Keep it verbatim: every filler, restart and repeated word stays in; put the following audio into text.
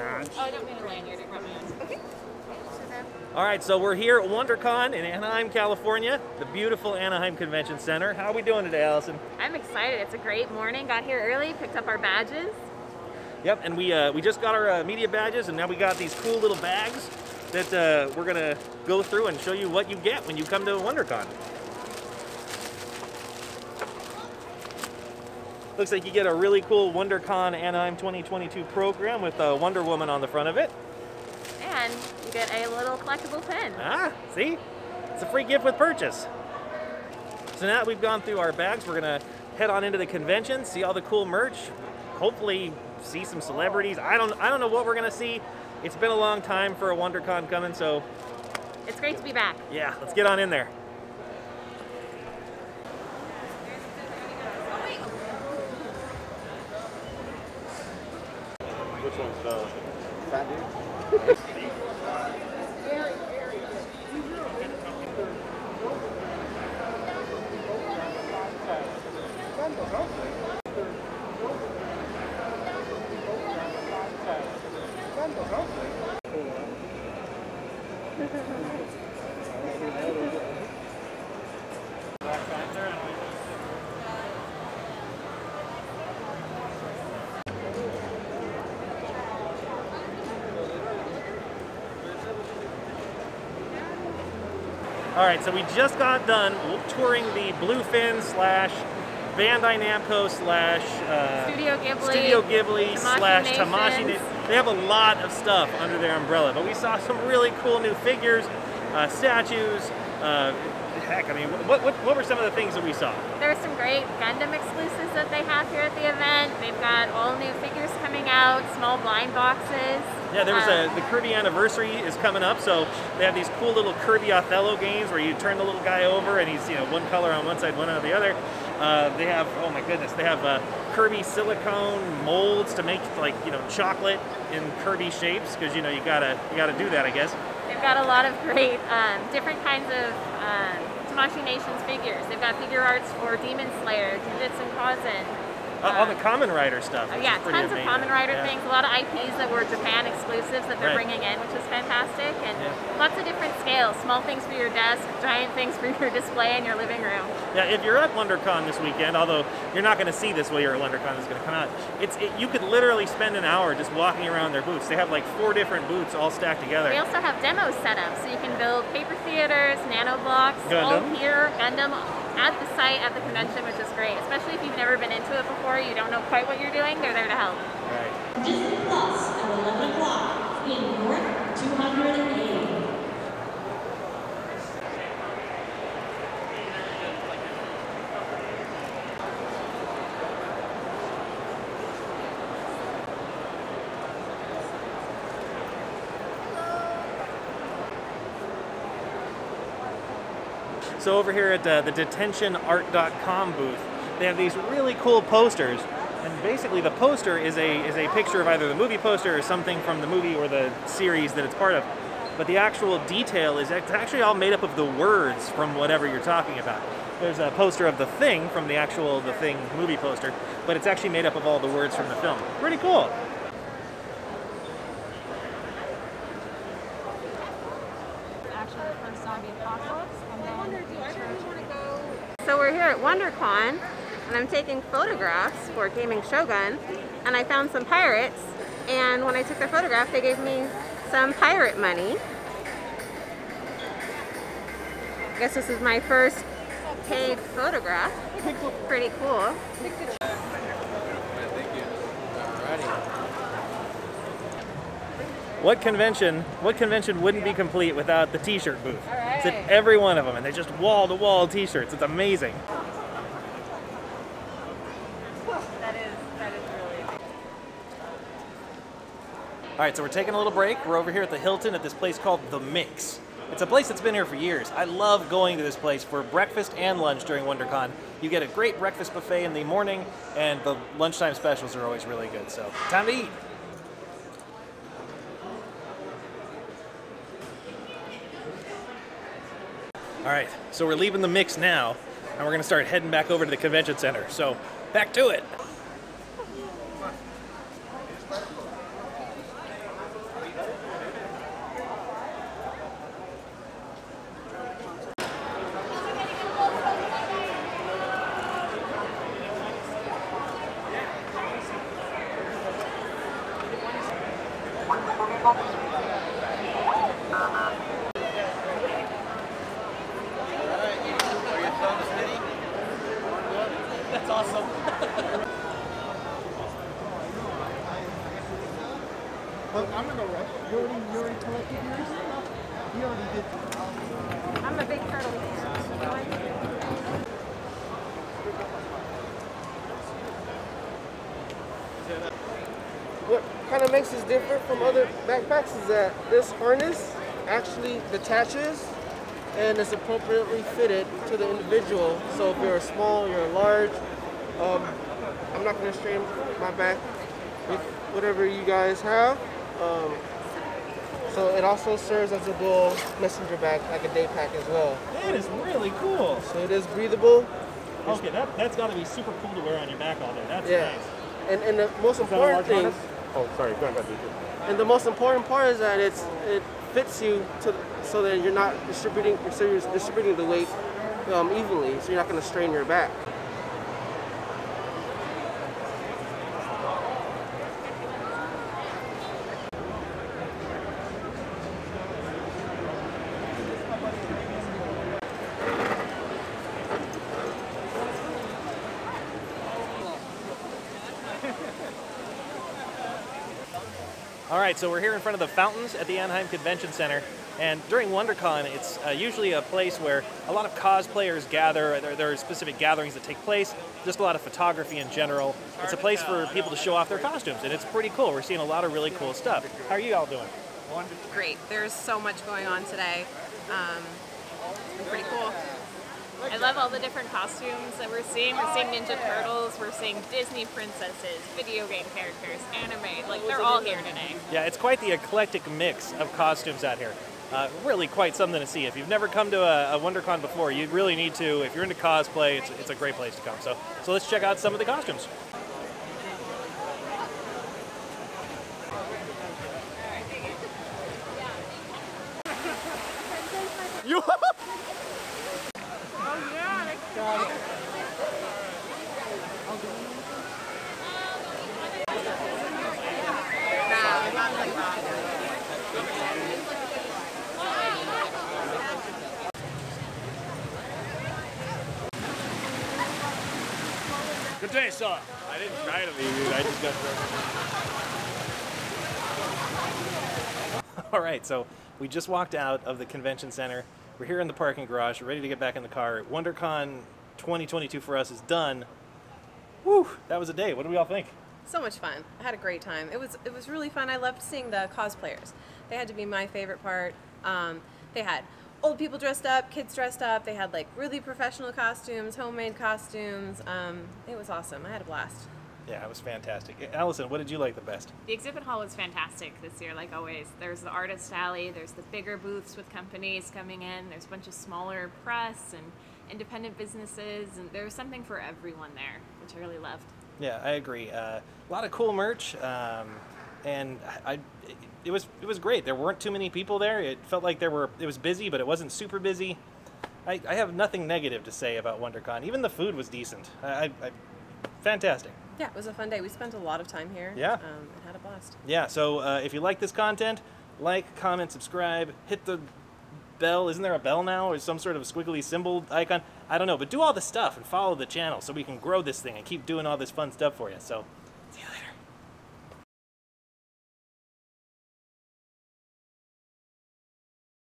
badge. Oh, I don't need a lanyard. I brought my own. Okay. All right, so we're here at WonderCon in Anaheim, California, the beautiful Anaheim Convention Center. How are we doing today, Allison? I'm excited. It's a great morning. Got here early, picked up our badges. Yep, and we uh, we just got our uh, media badges, and now we got these cool little bags that uh, we're gonna go through and show you what you get when you come to WonderCon. Looks like you get a really cool WonderCon Anaheim twenty twenty-two program with uh, Wonder Woman on the front of it. And you get a little collectible pin. Ah, see? It's a free gift with purchase. So now that we've gone through our bags, we're gonna head on into the convention, see all the cool merch, hopefully see some celebrities. I don't, I don't know what we're gonna see. It's been a long time for a WonderCon coming, so. It's great to be back. Yeah, let's get on in there. Which one's the fat dude? All right, so we just got done touring the Bluefin slash Bandai Namco slash uh, Studio Ghibli, Studio Ghibli slash Tamashii Nations. They have a lot of stuff under their umbrella, but we saw some really cool new figures, uh, statues. Uh, heck, I mean, what, what what were some of the things that we saw? There were some great Gundam exclusives that they have here at the event. They've got all new figures coming out, small blind boxes. Yeah, there was um, a, the Kirby anniversary is coming up, so they have these cool little Kirby Othello games where you turn the little guy over and he's, you know, one color on one side, one on the other. Uh, they have, oh my goodness, they have uh, Kirby silicone molds to make, like, you know, chocolate in Kirby shapes, because, you know, you gotta you gotta do that, I guess. They've got a lot of great um, different kinds of um, Tamashii Nations figures. They've got figure arts for Demon Slayer, Jujutsu Kaisen. Uh, all the Kamen Rider stuff. Oh, yeah, tons amazing. of Kamen Rider yeah. things, a lot of I Ps that were Japan exclusives that they're right. bringing in, which is fantastic, and yeah. lots of different scales, small things for your desk, giant things for your display in your living room. Yeah, if you're at WonderCon this weekend, although you're not going to see this while you're at WonderCon, it's going to come out, it's, it, you could literally spend an hour just walking around their booths. They have like four different booths all stacked together. They also have demos set up, so you can build paper theaters, NanoBlocks, Gundam. all here, Gundam, at the site at the convention, which is great, especially if you've never been into it before, you don't know quite what you're doing, they're there to help. Right. Disney Plus at eleven o'clock in North two hundred eight. So over here at uh, the detention art dot com booth, they have these really cool posters, and basically the poster is a is a picture of either the movie poster or something from the movie or the series that it's part of. But the actual detail is it's actually all made up of the words from whatever you're talking about. There's a poster of The Thing from the actual The Thing movie poster, but it's actually made up of all the words from the film. Pretty cool. So we're here at WonderCon, and I'm taking photographs for Gaming Shogun, and I found some pirates, and when I took their photograph, they gave me some pirate money. I guess this is my first paid photograph. Pretty cool. What convention, what convention wouldn't be complete without the t-shirt booth? All right. It's at every one of them, and they're just wall-to-wall t-shirts. It's amazing. That is, that is really amazing. All right, so we're taking a little break. We're over here at the Hilton at this place called The Mix. It's a place that's been here for years. I love going to this place for breakfast and lunch during WonderCon. You get a great breakfast buffet in the morning, and the lunchtime specials are always really good, so time to eat. All right, so we're leaving The Mix now, and we're gonna start heading back over to the convention center. So, back to it. awesome. Look, I'm gonna go right. You already, you already collected yours? You already did. I'm a big turtle fan, so I like it. What kind of makes this different from other backpacks is that this harness actually detaches and it's appropriately fitted to the individual. So if you're small, you're large, um, I'm not going to strain my back with whatever you guys have. Um, so it also serves as a dual messenger bag, like a day pack as well. That is really cool. So it is breathable. Okay, that, that's got to be super cool to wear on your back all day. That's yeah. nice. And, and the most important thing. Harness? Oh, sorry. Go ahead. And the most important part is that it's it fits you to so that you're not distributing so you're distributing the weight um, evenly, so you're not going to strain your back. Alright, so we're here in front of the fountains at the Anaheim Convention Center, and during WonderCon it's uh, usually a place where a lot of cosplayers gather. There, there are specific gatherings that take place, just a lot of photography in general. It's a place for people to show off their costumes, and it's pretty cool. We're seeing a lot of really cool stuff. How are you all doing? Great. There's so much going on today. Um, pretty cool. I love all the different costumes that we're seeing. We're seeing Ninja Turtles, we're seeing Disney princesses, video game characters, anime, like they're all here today. Yeah, it's quite the eclectic mix of costumes out here. Uh, really quite something to see. If you've never come to a, a WonderCon before, you really need to. If you're into cosplay, it's, it's a great place to come. So, so let's check out some of the costumes. You Good day, sir. I didn't try to leave it, I just got there. All right, so we just walked out of the convention center. We're here in the parking garage, we're ready to get back in the car. WonderCon twenty twenty-two for us is done. Whew, that was a day. What do we all think? So much fun. I had a great time. It was it was really fun. I loved seeing the cosplayers. They had to be my favorite part. Um, they had old people dressed up, kids dressed up. They had like really professional costumes, homemade costumes. Um, it was awesome. I had a blast. Yeah, it was fantastic. Allison, what did you like the best? The exhibit hall was fantastic this year, like always. There's the artist alley, there's the bigger booths with companies coming in, there's a bunch of smaller press and independent businesses, and there was something for everyone there, which I really loved. Yeah, I agree. Uh, a lot of cool merch, um, and I, I, it was it was great. There weren't too many people there. It felt like there were. It was busy, but it wasn't super busy. I, I have nothing negative to say about WonderCon. Even the food was decent. I, I, fantastic. Yeah, it was a fun day. We spent a lot of time here. Yeah. Um, and had a blast. Yeah, so uh, if you like this content, like, comment, subscribe, hit the bell. Isn't there a bell now or some sort of squiggly symbol icon? I don't know, but do all the stuff and follow the channel so we can grow this thing and keep doing all this fun stuff for you. So, see you later.